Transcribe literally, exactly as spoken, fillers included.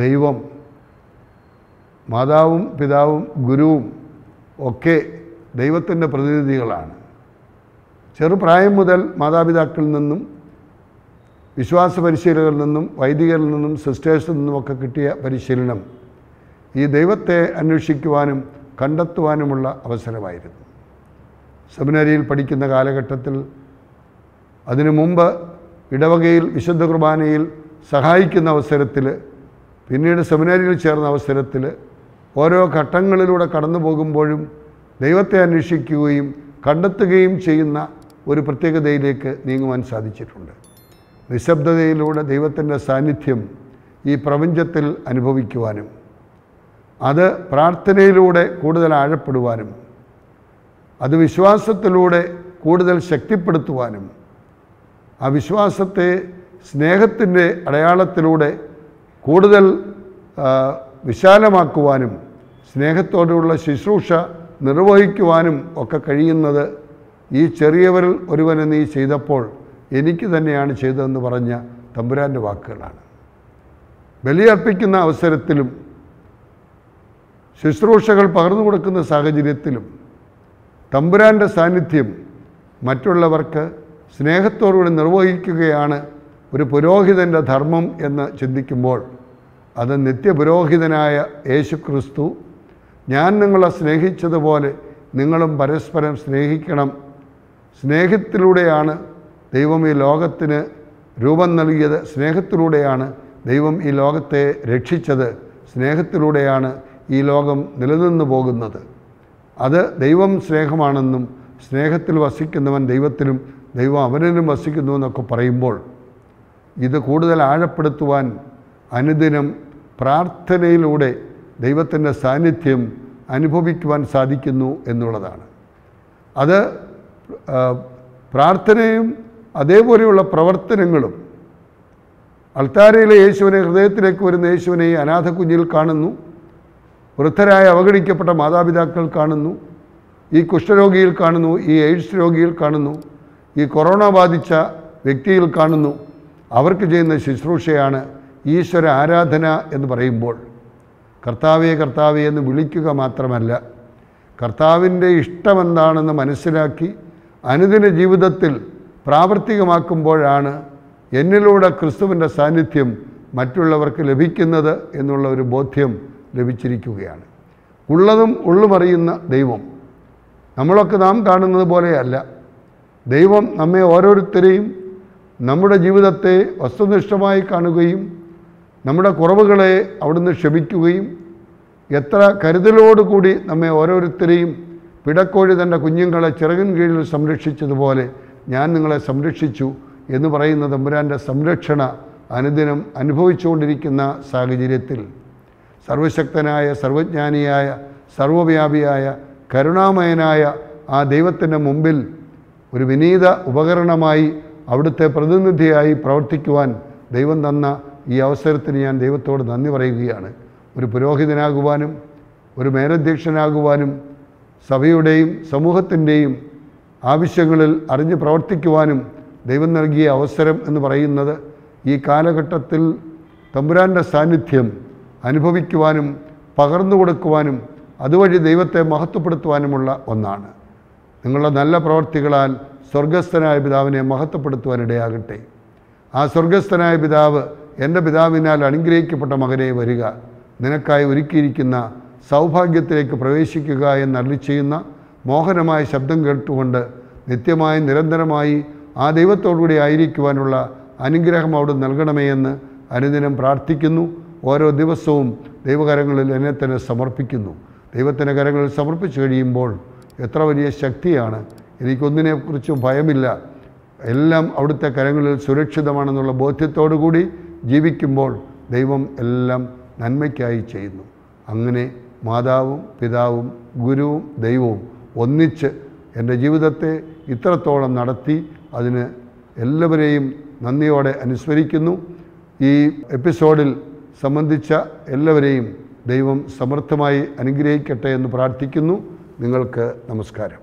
ദൈവം, മാതാവും പിതാവും ഗുരുവും ഒക്കെ ദൈവത്തിൻ്റെ പ്രതിനിധികളാണ്. ചെറുപ്രായം മുതൽ മാതാപിതാക്കളിൽ നിന്നും വിശ്വാസ പരിശീലകരിൽ നിന്നും വൈദികരിൽ നിന്നും സിസ്റ്റേഴ്സിൽ നിന്നുമൊക്കെ കിട്ടിയ പരിശീലനം ഈ ദൈവത്തെ അന്വേഷിക്കുവാനും കണ്ടെത്തുവാനുമുള്ള അവസരമായിരുന്നു. സെമിനറിയിൽ പഠിക്കുന്ന കാലഘട്ടത്തിൽ, അതിനു മുമ്പ് ഇടവകയിൽ വിശുദ്ധ കുർബാനയിൽ സഹായിക്കുന്ന അവസരത്തിൽ, പിന്നീട് സെമിനറിയിൽ ചേർന്ന അവസരത്തിൽ ഓരോ ഘട്ടങ്ങളിലൂടെ കടന്നു പോകുമ്പോഴും ദൈവത്തെ അന്വേഷിക്കുകയും കണ്ടെത്തുകയും ചെയ്യുന്ന ഒരു പ്രത്യേകതയിലേക്ക് നീങ്ങുവാൻ സാധിച്ചിട്ടുണ്ട്. നിശബ്ദതയിലൂടെ ദൈവത്തിൻ്റെ സാന്നിധ്യം ഈ പ്രപഞ്ചത്തിൽ അനുഭവിക്കുവാനും അത് പ്രാർത്ഥനയിലൂടെ കൂടുതൽ ആഴപ്പെടുവാനും അത് വിശ്വാസത്തിലൂടെ കൂടുതൽ ശക്തിപ്പെടുത്തുവാനും ആ വിശ്വാസത്തെ സ്നേഹത്തിൻ്റെ അടയാളത്തിലൂടെ കൂടുതൽ വിശാലമാക്കുവാനും സ്നേഹത്തോടുള്ള ശുശ്രൂഷ നിർവഹിക്കുവാനും ഒക്കെ കഴിയുന്നത് ഈ ചെറിയവരിൽ ഒരുവനെ നീ ചെയ്തപ്പോൾ എനിക്ക് തന്നെയാണ് ചെയ്തതെന്ന് പറഞ്ഞ തമ്പുരാൻ്റെ വാക്കുകളാണ്. ബലിയർപ്പിക്കുന്ന അവസരത്തിലും ശുശ്രൂഷകൾ പകർന്നു കൊടുക്കുന്ന സാഹചര്യത്തിലും തമ്പുരാൻ്റെ സാന്നിധ്യം മറ്റുള്ളവർക്ക് സ്നേഹത്തോടുകൂടി നിർവഹിക്കുകയാണ് ഒരു പുരോഹിതൻ്റെ ധർമ്മം എന്ന് ചിന്തിക്കുമ്പോൾ, അത് നിത്യപുരോഹിതനായ യേശു ക്രിസ്തു ഞാൻ നിങ്ങളെ സ്നേഹിച്ചതുപോലെ നിങ്ങളും പരസ്പരം സ്നേഹിക്കണം, സ്നേഹത്തിലൂടെയാണ് ദൈവം ഈ ലോകത്തിന് രൂപം നൽകിയത്, സ്നേഹത്തിലൂടെയാണ് ദൈവം ഈ ലോകത്തെ രക്ഷിച്ചത്, സ്നേഹത്തിലൂടെയാണ് ഈ ലോകം നിലനിന്നു പോകുന്നത്, അത് ദൈവം സ്നേഹമാണെന്നും സ്നേഹത്തിൽ വസിക്കുന്നവൻ ദൈവത്തിലും ദൈവം അവനിലും വസിക്കുന്നുവെന്നൊക്കെ പറയുമ്പോൾ ഇത് കൂടുതൽ ആഴപ്പെടുത്തുവാൻ അനുദിനം പ്രാർത്ഥനയിലൂടെ ദൈവത്തിൻ്റെ സാന്നിധ്യം അനുഭവിക്കുവാൻ സാധിക്കുന്നു എന്നുള്ളതാണ്. അത് പ്രാർത്ഥനയും അതേപോലെയുള്ള പ്രവർത്തനങ്ങളും, അൾത്താരയിലെ യേശുവിനെ, ഹൃദയത്തിലേക്ക് വരുന്ന യേശുവിനെ ഈ അനാഥ കുഞ്ഞിൽ കാണുന്നു, വൃദ്ധരായ അവഗണിക്കപ്പെട്ട മാതാപിതാക്കൾ കാണുന്നു, ഈ കുഷ്ഠരോഗിയിൽ കാണുന്നു, ഈ എയ്ഡ്സ് രോഗിയിൽ കാണുന്നു, ഈ കൊറോണ ബാധിച്ച വ്യക്തിയിൽ കാണുന്നു. അവർക്ക് ചെയ്യുന്ന ശുശ്രൂഷയാണ് ഈശ്വര ആരാധന എന്ന് പറയുമ്പോൾ കർത്താവേ കർത്താവേ എന്ന് വിളിക്കുക മാത്രമല്ല, കർത്താവിൻ്റെ ഇഷ്ടമെന്താണെന്ന് മനസ്സിലാക്കി അനുദിന ജീവിതത്തിൽ പ്രാവർത്തികമാക്കുമ്പോഴാണ് എന്നിലൂടെ ക്രിസ്തുവിൻ്റെ സാന്നിധ്യം മറ്റുള്ളവർക്ക് ലഭിക്കുന്നത് എന്നുള്ള ഒരു ബോധ്യം ലഭിച്ചിരിക്കുകയാണ്. ഉള്ളതും ഉള്ളുമറിയുന്ന ദൈവം നമ്മളൊക്കെ നാം കാണുന്നത് പോലെയല്ല. ദൈവം നമ്മെ ഓരോരുത്തരെയും നമ്മുടെ ജീവിതത്തെ വസ്തുനിഷ്ഠമായി കാണുകയും നമ്മുടെ കുറവുകളെ അവിടുന്ന് ക്ഷമിക്കുകയും എത്ര കരുതലോടുകൂടി നമ്മെ ഓരോരുത്തരെയും പിടക്കോഴി തൻ്റെ കുഞ്ഞുങ്ങളെ ചിറകിൻ കീഴിൽ സംരക്ഷിച്ചതുപോലെ ഞാൻ നിങ്ങളെ സംരക്ഷിച്ചു എന്ന് പറയുന്ന തമ്പുരാൻ്റെ സംരക്ഷണ അനുദിനം അനുഭവിച്ചുകൊണ്ടിരിക്കുന്ന സാഹചര്യത്തിൽ സർവശക്തനായ, സർവജ്ഞാനിയായ, സർവവ്യാപിയായ, കരുണാമയനായ ആ ദൈവത്തിൻ്റെ മുമ്പിൽ ഒരു വിനീത ഉപകരണമായി അവിടുത്തെ പ്രതിനിധിയായി പ്രവർത്തിക്കുവാൻ ദൈവം തന്ന ഈ അവസരത്തിന് ഞാൻ ദൈവത്തോട് നന്ദി പറയുകയാണ്. ഒരു പുരോഹിതനാകുവാനും ഒരു മേലധ്യക്ഷനാകുവാനും സഭയുടെയും സമൂഹത്തിൻ്റെയും ആവശ്യങ്ങളിൽ അറിഞ്ഞ് പ്രവർത്തിക്കുവാനും ദൈവം നൽകിയ അവസരം എന്ന് പറയുന്നത് ഈ കാലഘട്ടത്തിൽ തമ്പുരാൻ്റെ സാന്നിധ്യം അനുഭവിക്കുവാനും പകർന്നു കൊടുക്കുവാനും അതുവഴി ദൈവത്തെ മഹത്വപ്പെടുത്തുവാനുമുള്ള ഒന്നാണ്. നിങ്ങളുടെ നല്ല പ്രവർത്തികളാൽ സ്വർഗസ്ഥനായ പിതാവിനെ മഹത്വപ്പെടുത്തുവാനിടയാകട്ടെ. ആ സ്വർഗസ്ഥനായ പിതാവ് എൻ്റെ പിതാവിനാൽ അനുഗ്രഹിക്കപ്പെട്ട മകനെ വരിക, നിനക്കായി ഒരുക്കിയിരിക്കുന്ന സൗഭാഗ്യത്തിലേക്ക് പ്രവേശിക്കുക എന്നരുളി ചെയ്യുന്ന മോഹനമായ ശബ്ദം കേട്ടുകൊണ്ട് നിത്യമായി നിരന്തരമായി ആ ദൈവത്തോടുകൂടി ആയിരിക്കുവാനുള്ള അനുഗ്രഹം അവിടെ നൽകണമേ എന്ന് അനുദിനം പ്രാർത്ഥിക്കുന്നു. ഓരോ ദിവസവും ദൈവകരങ്ങളിൽ എന്നെ തന്നെ സമർപ്പിക്കുന്നു. ദൈവത്തിൻ്റെ കരങ്ങളിൽ സമർപ്പിച്ചു കഴിയുമ്പോൾ എത്ര വലിയ ശക്തിയാണ്. എനിക്കൊന്നിനെക്കുറിച്ചും ഭയമില്ല, എല്ലാം അവിടുത്തെ കരങ്ങളിൽ സുരക്ഷിതമാണെന്നുള്ള ബോധ്യത്തോടു കൂടി ജീവിക്കുമ്പോൾ ദൈവം എല്ലാം നന്മയ്ക്കായി ചെയ്യുന്നു. അങ്ങനെ മാതാവും പിതാവും ഗുരുവും ദൈവവും ഒന്നിച്ച് എൻ്റെ ജീവിതത്തെ ഇത്രത്തോളം നടത്തി, അതിന് എല്ലാവരെയും നന്ദിയോടെ അനുസ്മരിക്കുന്നു. ഈ എപ്പിസോഡിൽ സംബന്ധിച്ച എല്ലാവരെയും ദൈവം സമർത്ഥമായി അനുഗ്രഹിക്കട്ടെ എന്ന് പ്രാർത്ഥിക്കുന്നു. നിങ്ങൾക്ക് നമസ്കാരം.